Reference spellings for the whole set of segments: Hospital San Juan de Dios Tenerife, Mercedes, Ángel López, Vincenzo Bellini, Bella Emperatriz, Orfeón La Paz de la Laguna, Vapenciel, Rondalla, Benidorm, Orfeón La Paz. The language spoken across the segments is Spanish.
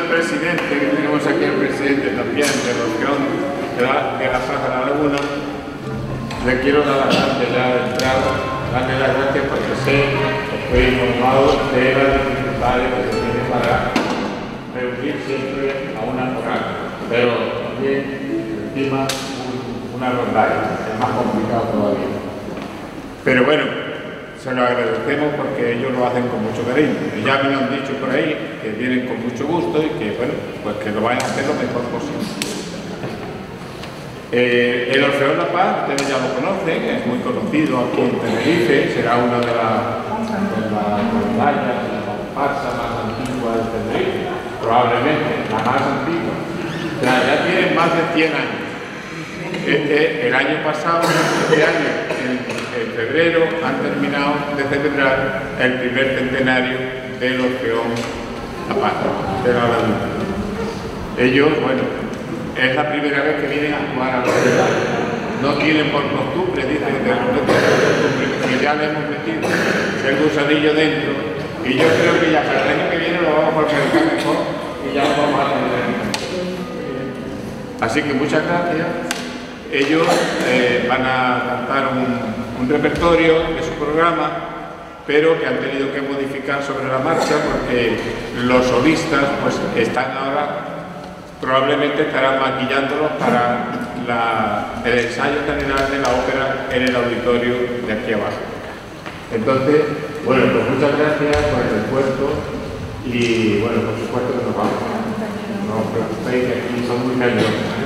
señor presidente, que tenemos aquí al presidente también de Orfeón de La Paz a la Laguna, le quiero dar las gracias porque sé que estoy informado de las dificultades que se tienen para reunir siempre a una coral, pero también encima una rondalla, es más complicado todavía. Pero bueno, se lo agradecemos porque ellos lo hacen con mucho cariño. Ya me lo han dicho por ahí, que vienen con mucho gusto y que, bueno, pues que lo vayan a hacer lo mejor posible. El Orfeón La Paz, ustedes ya lo conocen, es muy conocido aquí en Tenerife, será una de las montañas, de las comparsas más antiguas de Tenerife, probablemente la más antigua. O sea, ya tienen más de 100 años. El año pasado, este año, en febrero, han terminado de celebrar el primer centenario del Orfeón La Paz de la Laguna. Ellos, bueno, es la primera vez que vienen a jugar a la ciudad. No tienen por costumbre, dicen, que ya le hemos metido el gusanillo dentro. Y yo creo que ya para el año que viene lo vamos a organizar mejor y ya lo vamos a tener. Así que muchas gracias. Ellos van a cantar un repertorio de su programa, pero que han tenido que modificar sobre la marcha porque los solistas pues, están ahora, probablemente estarán maquillándolos para el ensayo general de la ópera en el auditorio de aquí abajo. Entonces, bueno, pues muchas gracias por el esfuerzo y, bueno, por supuesto que nos vamos. No os preocupéis, que aquí son muy nerviosos.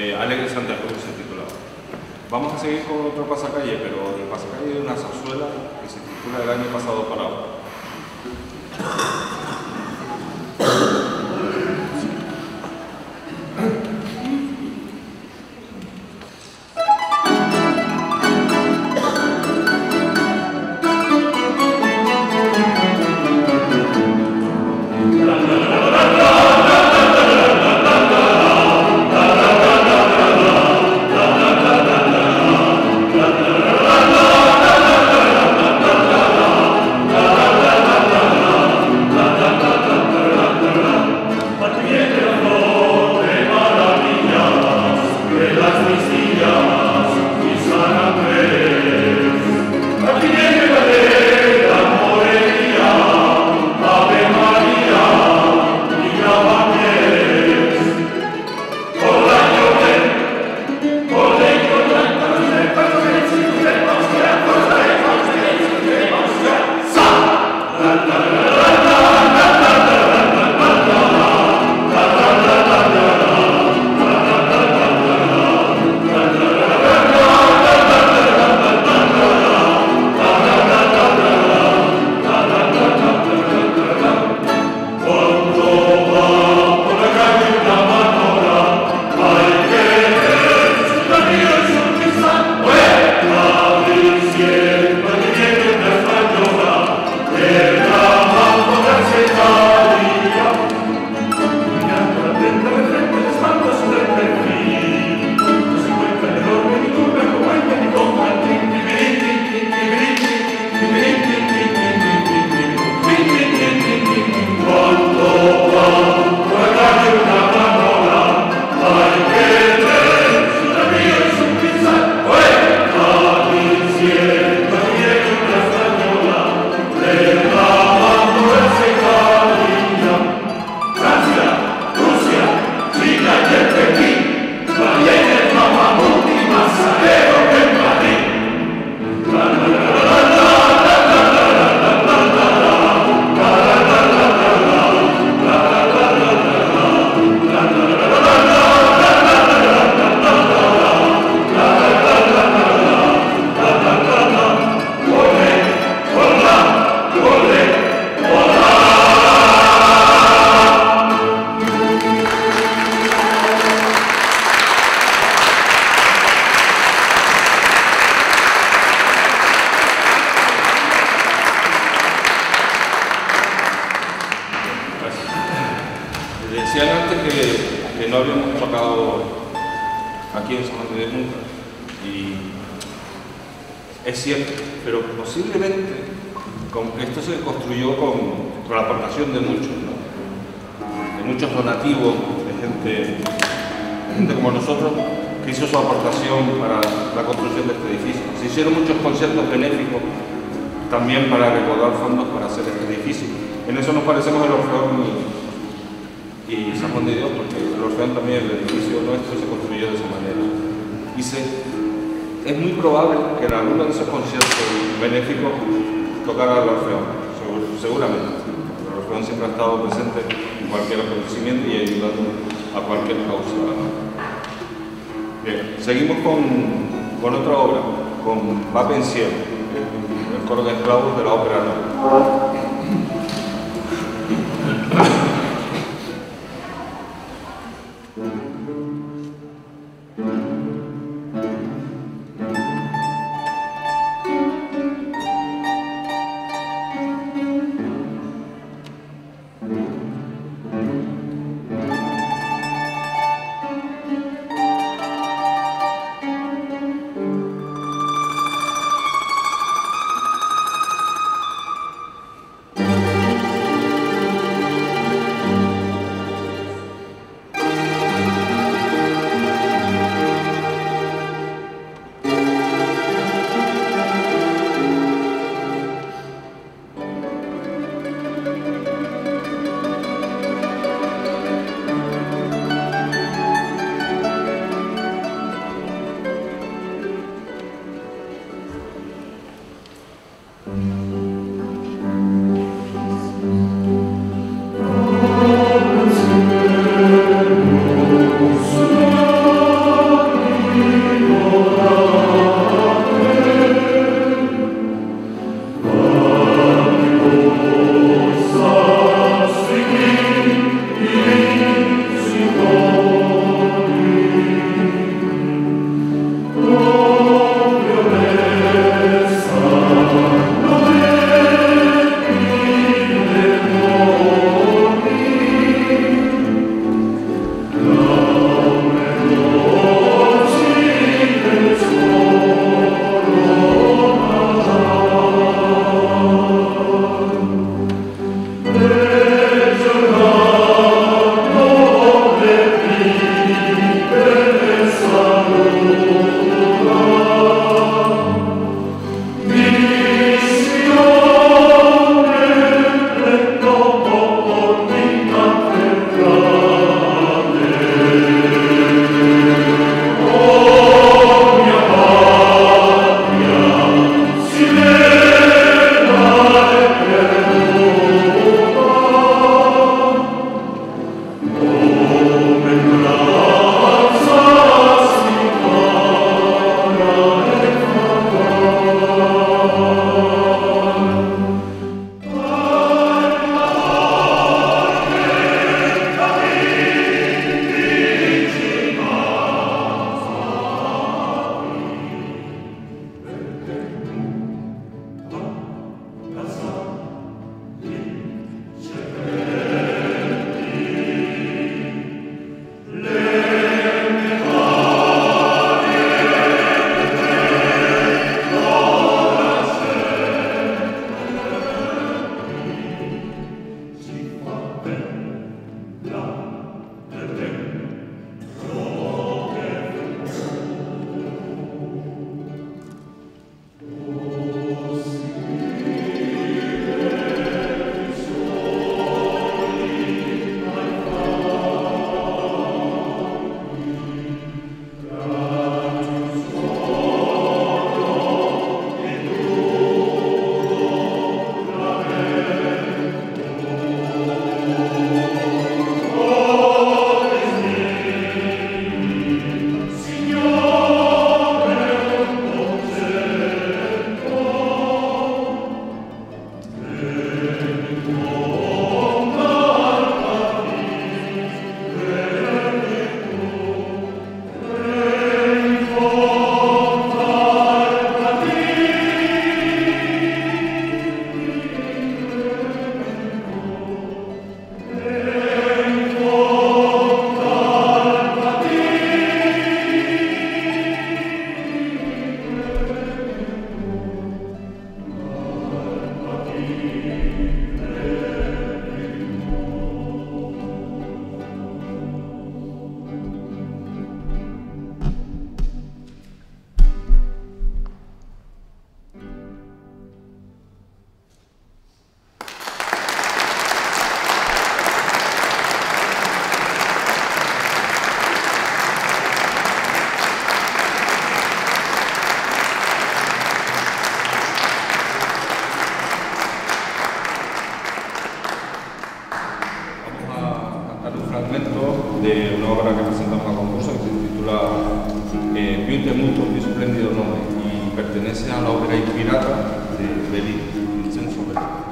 Alegre Santa Cruz se titulaba. Vamos a seguir con otro pasacalle, pero el pasacalle de una zarzuela que se titula El año pasado parado. Vapenciel, el coro de esclavos de la ópera. unite mucho mi espléndido nombre y pertenece a la ópera inspirada de Bellini, Vincenzo Bellini.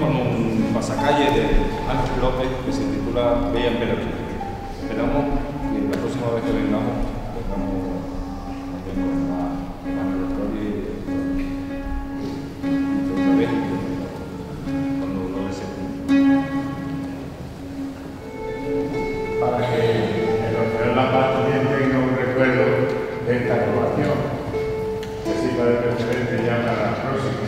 Con un pasacalle de Ángel López que se titula Bella Emperatriz. Esperamos que la próxima vez que vengamos tengamos más repertorio y cuando uno desee. Para que el Orfeón La Paz también tenga un recuerdo de esta actuación, que sirva de referente ya para la próxima.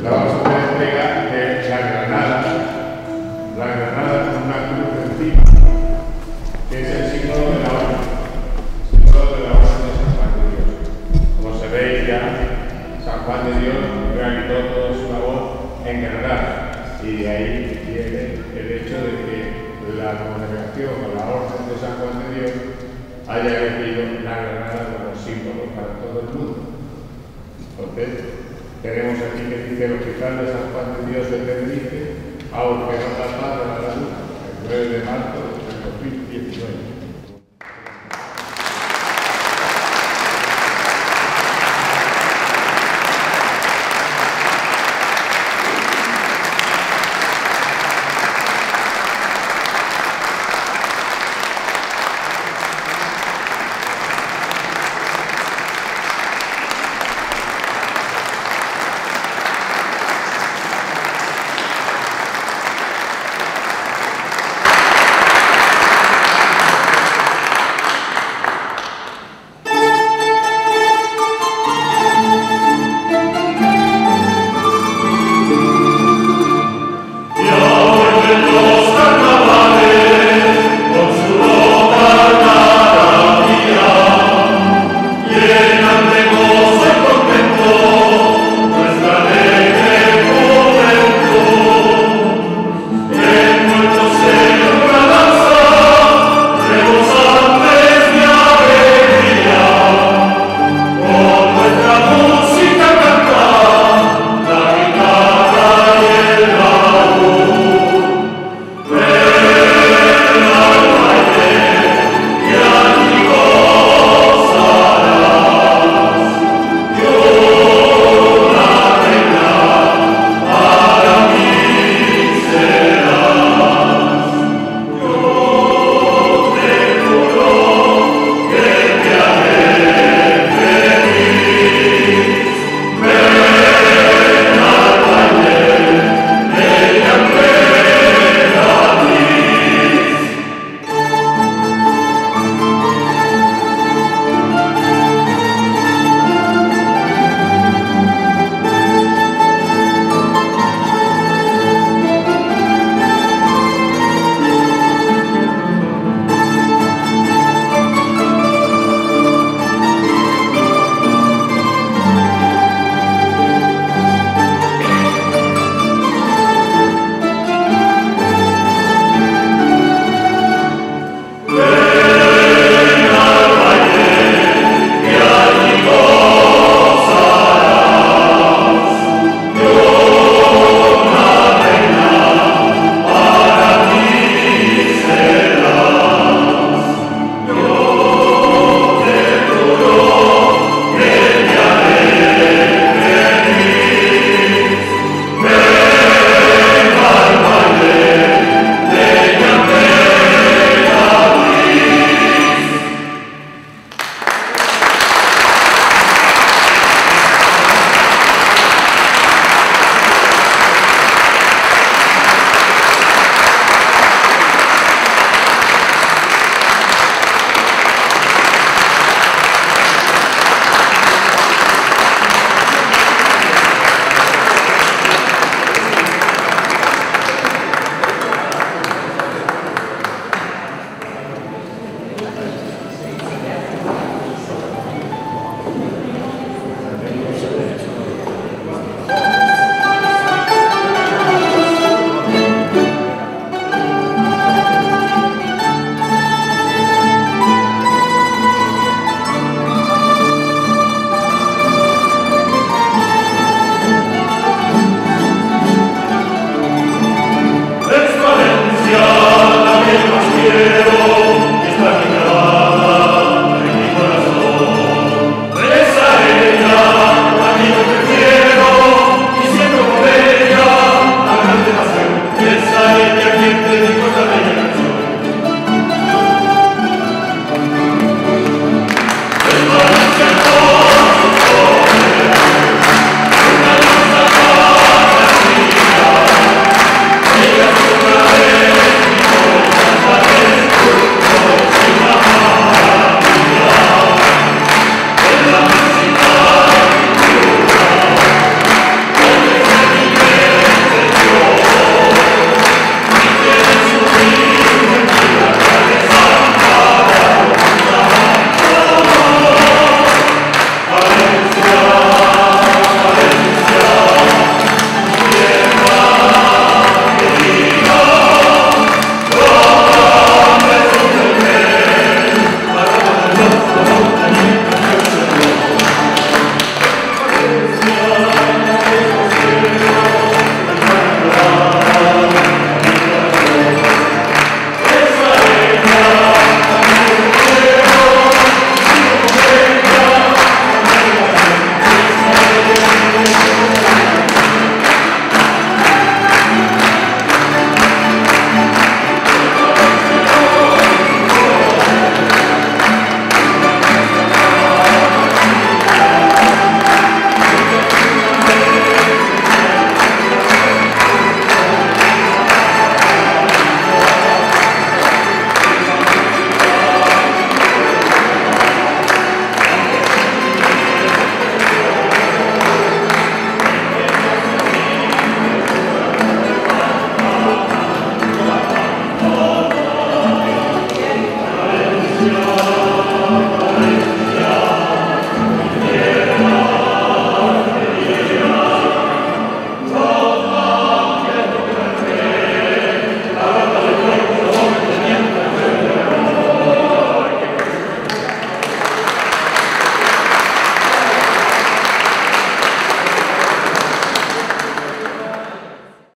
La vamos a hacer entrega de la granada con una cruz encima, que es el símbolo de la orden de San Francisco. Juan de Dios realizó todo su labor en Granada, y de ahí viene el hecho de que la congregación o la orden de San Juan de Dios haya elegido la Granada como símbolo para todo el mundo. Entonces, tenemos aquí que dice el hospital de San Juan de Dios se permite a Orfeón La Paz de la Laguna, el 9 de marzo del 2019.